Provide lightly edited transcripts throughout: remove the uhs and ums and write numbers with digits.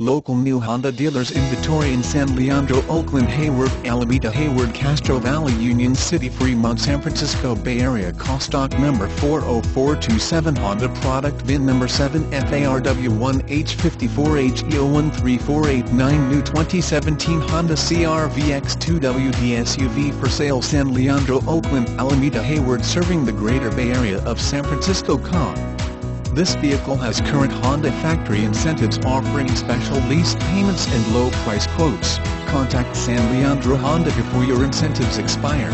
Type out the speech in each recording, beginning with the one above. Local new Honda dealers inventory in San Leandro, Oakland, Hayward, Alameda, Hayward, Castro Valley, Union City, Fremont, San Francisco, Bay Area. Call stock number 40427, Honda product VIN number 7, FARW1H54HE013489. New 2017 Honda CR-V X2WD SUV for sale, San Leandro, Oakland, Alameda, Hayward, serving the greater Bay Area of San Francisco. Call. This vehicle has current Honda factory incentives offering special lease payments and low price quotes. Contact San Leandro Honda before your incentives expire.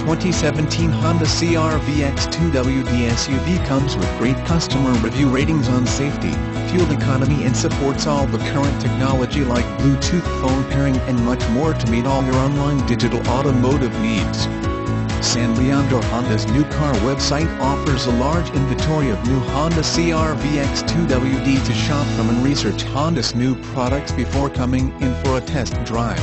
2017 Honda CR-V X2WD SUV comes with great customer review ratings on safety, fuel economy, and supports all the current technology like Bluetooth, phone pairing, and much more to meet all your online digital automotive needs. San Leandro Honda's new car website offers a large inventory of new Honda CR-V X2WD to shop from and research Honda's new products before coming in for a test drive.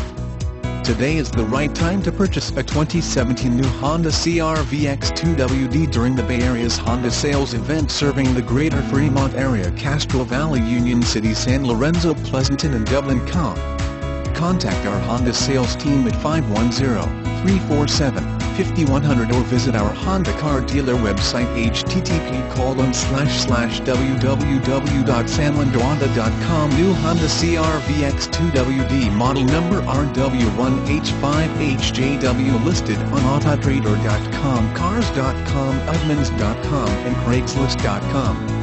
Today is the right time to purchase a 2017 new Honda CR-V X2WD during the Bay Area's Honda sales event serving the greater Fremont area, Castro Valley, Union City, San Lorenzo, Pleasanton, and Dublin. Contact our Honda sales team at 510-347-5100 or visit our Honda car dealer website http://www.sanleandrohonda.com. New Honda CR-V X2WD model number RW1H54HE013489 listed on Autotrader.com, Cars.com, Edmunds.com, and Craigslist.com.